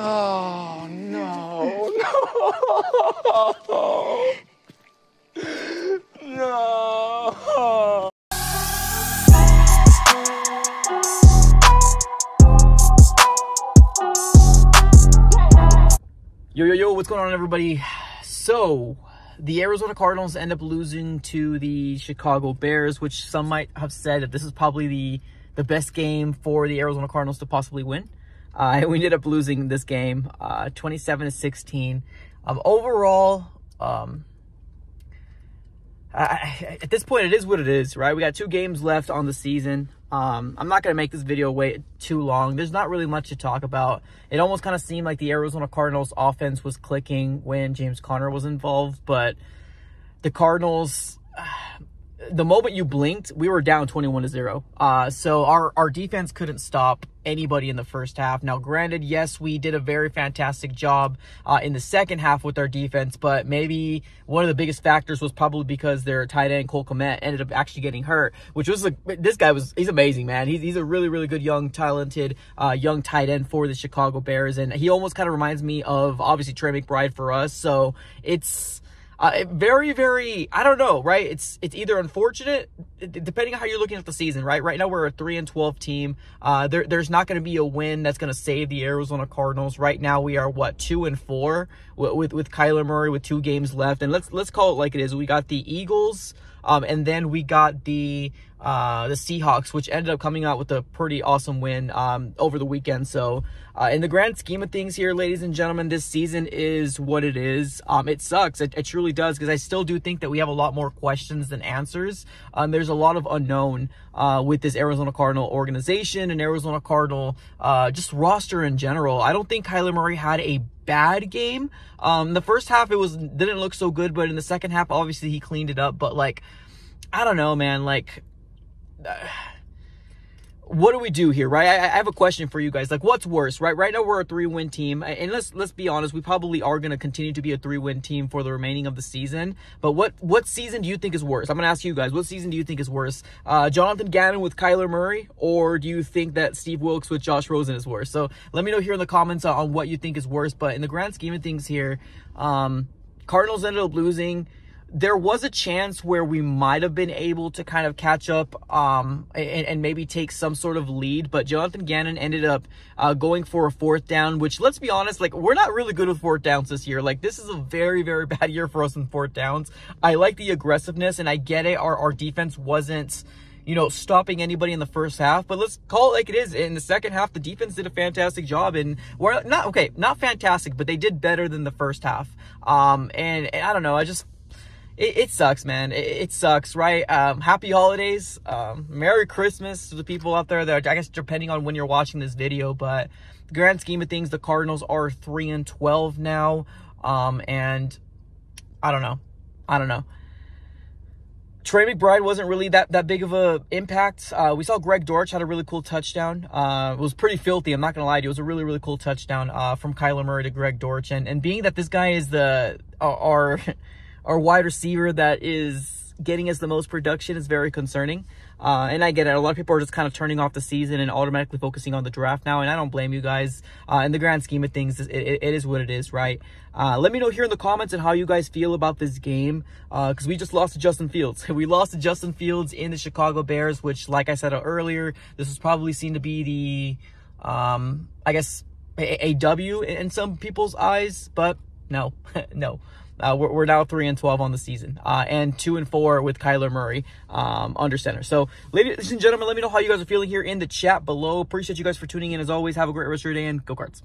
Oh, no. No. Yo, yo, yo, what's going on, everybody? So, the Arizona Cardinals end up losing to the Chicago Bears, which some might have said that this is probably the best game for the Arizona Cardinals to possibly win. We ended up losing this game, 27-16. Overall, at this point, it is what it is, right? We got two games left on the season. I'm not going to make this video wait too long. There's not really much to talk about. It almost kind of seemed like the Arizona Cardinals offense was clicking when James Connor was involved, but the Cardinals, the moment you blinked, we were down 21-0. So our defense couldn't stop anybody in the first half. Now, granted, yes, we did a very fantastic job in the second half with our defense, but maybe one of the biggest factors was probably because their tight end, Cole Komet, ended up actually getting hurt, which was, this guy was, he's amazing, man. He's a really, really good, young, talented, young tight end for the Chicago Bears, and he almost kind of reminds me of, obviously, Trey McBride for us, so it's... very, very, I don't know, right? It's either unfortunate, depending on how you're looking at the season, right? Right now, we're a 3-12 team. There's not going to be a win that's going to save the Arizona Cardinals. Right now, we are, what, 2-4 with Kyler Murray with two games left. And let's call it like it is. We got the Eagles, and then we got the Seahawks, which ended up coming out with a pretty awesome win over the weekend. So in the grand scheme of things here, ladies and gentlemen, this season is what it is. It sucks. It truly does, because I still do think that we have a lot more questions than answers. There's a lot of unknown with this Arizona Cardinal organization and Arizona Cardinal just roster in general. I don't think Kyler Murray had a bad game. The first half, didn't look so good, but in the second half, obviously, he cleaned it up. But, like, I don't know, man, like... what do we do here, right? I have a question for you guys. Like, what's worse, right? Right now, we're a 3-win team, and let's be honest, we probably are going to continue to be a 3-win team for the remaining of the season. But what season do you think is worse? I'm going to ask you guys, what season do you think is worse? Jonathan Gannon with Kyler Murray, or do you think that Steve Wilks with Josh Rosen is worse? So let me know here in the comments on what you think is worse. But in the grand scheme of things here, Cardinals ended up losing. There was a chance where we might have been able to kind of catch up and maybe take some sort of lead, but Jonathan Gannon ended up going for a fourth down, which, let's be honest, like, we're not really good with fourth downs this year. Like, this is a very, very bad year for us in fourth downs. I like the aggressiveness, and I get it. Our defense wasn't, you know, stopping anybody in the first half, but let's call it like it is. In the second half, the defense did a fantastic job, and we're not, okay, not fantastic, but they did better than the first half. And I don't know, I just... It sucks, man. It sucks, right? Happy holidays. Merry Christmas to the people out there that, I guess, depending on when you're watching this video, but the grand scheme of things, the Cardinals are 3-12 now. And I don't know. Trey McBride wasn't really that big of a impact. We saw Greg Dortch had a really cool touchdown. It was pretty filthy, I'm not going to lie to you. It was a really, really cool touchdown from Kyler Murray to Greg Dortch. And being that this guy is our wide receiver that is getting us the most production is very concerning. And I get it. A lot of people are just kind of turning off the season and automatically focusing on the draft now. And I don't blame you guys. In the grand scheme of things, it is what it is, right? Let me know here in the comments on how you guys feel about this game. Because we just lost to Justin Fields. We lost to Justin Fields in the Chicago Bears, which, like I said earlier, this was probably seen to be the, I guess, a W in some people's eyes. But no, no. We're now 3-12 on the season, and 2-4 with Kyler Murray under center. So, ladies and gentlemen, let me know how you guys are feeling here in the chat below. Appreciate you guys for tuning in. As always, have a great rest of your day, and go Cards.